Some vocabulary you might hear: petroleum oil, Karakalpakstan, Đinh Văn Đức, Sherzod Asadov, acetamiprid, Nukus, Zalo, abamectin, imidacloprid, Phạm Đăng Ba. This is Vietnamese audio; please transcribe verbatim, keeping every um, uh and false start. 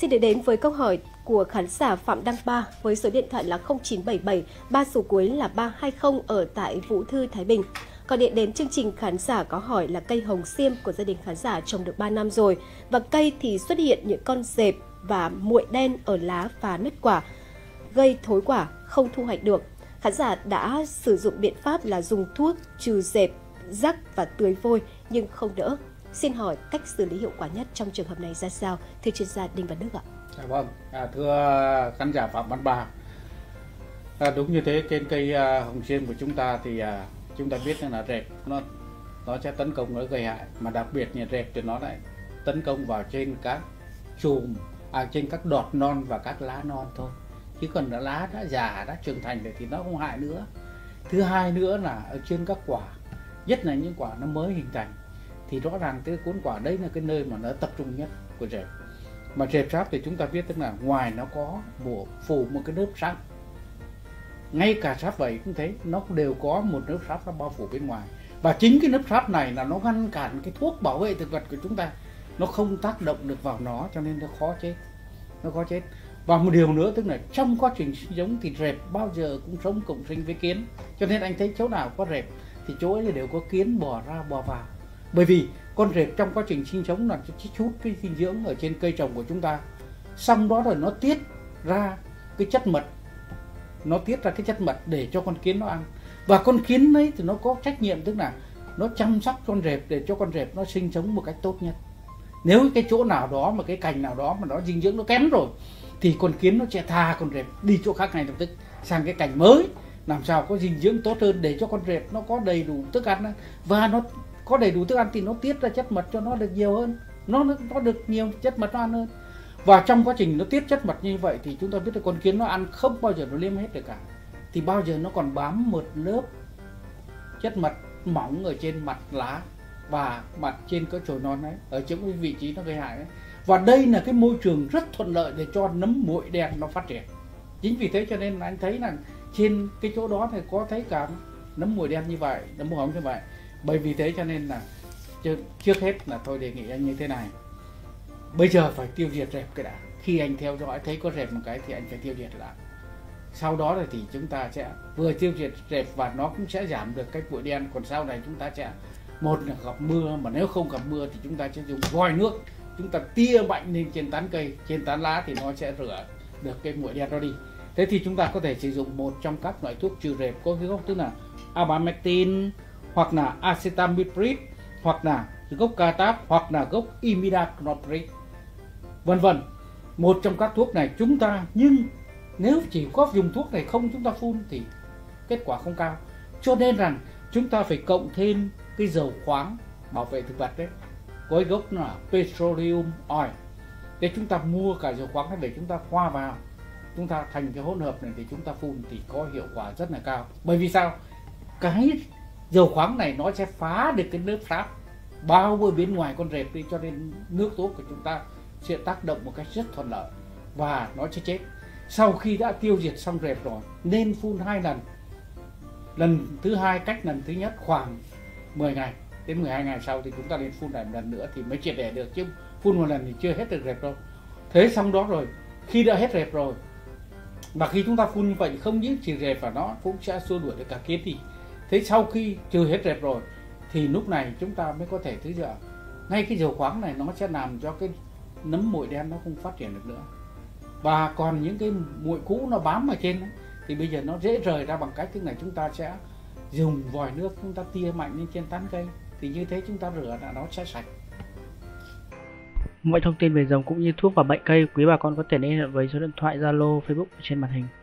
Xin được đến với câu hỏi của khán giả Phạm Đăng Ba với số điện thoại là không chín bảy bảy, ba số cuối là ba hai không ở tại Vũ Thư, Thái Bình. Còn điện đến chương trình, khán giả có hỏi là cây hồng xiêm của gia đình khán giả trồng được ba năm rồi và cây thì xuất hiện những con rệp và muội đen ở lá và nứt quả, gây thối quả, không thu hoạch được. Khán giả đã sử dụng biện pháp là dùng thuốc trừ rệp, rắc và tưới vôi nhưng không đỡ. Xin hỏi cách xử lý hiệu quả nhất trong trường hợp này ra sao, thưa chuyên gia Đinh Văn Đức ạ? À, vâng, à, thưa khán giả Phạm Văn Ba, à, đúng như thế, trên cây à, hồng xiêm của chúng ta thì à, chúng ta biết là rệp nó nó sẽ tấn công, nó gây hại, mà đặc biệt là rệp thì nó lại tấn công vào trên các chùm, à, trên các đọt non và các lá non thôi, chứ còn lá đã già đã trưởng thành rồi thì nó không hại nữa. Thứ hai nữa là ở trên các quả, nhất là những quả nó mới hình thành, thì rõ ràng cái cuốn quả đấy là cái nơi mà nó tập trung nhất của rệp. Mà rệp sáp thì chúng ta biết, tức là ngoài nó có bùa phủ một cái lớp sáp, ngay cả sáp vậy cũng thế, nó đều có một lớp sáp nó bao phủ bên ngoài, và chính cái lớp sáp này là nó ngăn cản cái thuốc bảo vệ thực vật của chúng ta, nó không tác động được vào nó, cho nên nó khó chết, nó khó chết. Và một điều nữa, tức là trong quá trình sinh giống thì rệp bao giờ cũng sống cộng sinh với kiến, cho nên anh thấy chỗ nào có rệp thì chỗ ấy đều có kiến bò ra bò vào, bởi vì con rệp trong quá trình sinh sống là chút cái dinh dưỡng ở trên cây trồng của chúng ta, xong đó rồi nó tiết ra cái chất mật, nó tiết ra cái chất mật để cho con kiến nó ăn, và con kiến đấy thì nó có trách nhiệm, tức là nó chăm sóc con rệp để cho con rệp nó sinh sống một cách tốt nhất. Nếu cái chỗ nào đó mà cái cành nào đó mà nó dinh dưỡng nó kém rồi thì con kiến nó sẽ tha con rệp đi chỗ khác ngay lập tức, sang cái cành mới làm sao có dinh dưỡng tốt hơn, để cho con rệp nó có đầy đủ thức ăn, và nó có đầy đủ thức ăn thì nó tiết ra chất mật cho nó được nhiều hơn, nó nó được nhiều chất mật nó ăn hơn. Và trong quá trình nó tiết chất mật như vậy thì chúng ta biết là con kiến nó ăn không bao giờ nó liếm hết được cả, thì bao giờ nó còn bám một lớp chất mật mỏng ở trên mặt lá và mặt trên cái chồi non ấy, ở chỗ cái vị trí nó gây hại ấy. Và đây là cái môi trường rất thuận lợi để cho nấm muội đen nó phát triển. Chính vì thế cho nên là anh thấy là trên cái chỗ đó thì có thấy cả nấm muội đen như vậy, nấm muội hồng như vậy. Bởi vì thế cho nên là trước hết là tôi đề nghị anh như thế này, bây giờ phải tiêu diệt rệp cái đã. Khi anh theo dõi thấy có rệp một cái thì anh phải tiêu diệt lại. Sau đó thì chúng ta sẽ vừa tiêu diệt rệp và nó cũng sẽ giảm được cái muội đen. Còn sau này chúng ta sẽ, một là gặp mưa, mà nếu không gặp mưa thì chúng ta sẽ dùng vòi nước, chúng ta tia mạnh lên trên tán cây, trên tán lá thì nó sẽ rửa được cái muội đen đó đi. Thế thì chúng ta có thể sử dụng một trong các loại thuốc trừ rệp có cái gốc, tức là abamectin, hoặc là acetamiprid, hoặc là gốc catap, hoặc là gốc imidacloprid, vân vân. Một trong các thuốc này chúng ta, nhưng nếu chỉ có dùng thuốc này không, chúng ta phun thì kết quả không cao, cho nên rằng chúng ta phải cộng thêm cái dầu khoáng bảo vệ thực vật đấy, có gốc là petroleum oil, để chúng ta mua cả dầu khoáng để chúng ta hòa vào, chúng ta thành cái hỗn hợp này thì chúng ta phun thì có hiệu quả rất là cao. Bởi vì sao? Cái dầu khoáng này nó sẽ phá được cái lớp sáp bao bôi bên ngoài con rệp đi, cho nên nước tốt của chúng ta sẽ tác động một cách rất thuận lợi và nó sẽ chết. Sau khi đã tiêu diệt xong rệp rồi nên phun hai lần, lần thứ hai cách lần thứ nhất khoảng mười ngày đến mười hai ngày sau thì chúng ta nên phun lại một lần nữa thì mới triệt để được, chứ phun một lần thì chưa hết được rệp đâu. Thế xong đó rồi khi đã hết rệp rồi, mà khi chúng ta phun như vậy không những chỉ rệp và nó cũng sẽ xua đuổi được cả kiến đi. Thế sau khi trừ hết rệp rồi thì lúc này chúng ta mới có thể thứ dựa ngay cái dầu khoáng này, nó sẽ làm cho cái nấm muội đen nó không phát triển được nữa, và còn những cái muội cũ nó bám ở trên ấy, thì bây giờ nó dễ rời ra bằng cách thế này, chúng ta sẽ dùng vòi nước chúng ta tia mạnh lên trên tán cây thì như thế chúng ta rửa là nó sẽ sạch. Mọi thông tin về giống cũng như thuốc và bệnh cây, quý bà con có thể liên hệ với số điện thoại Zalo, Facebook trên màn hình.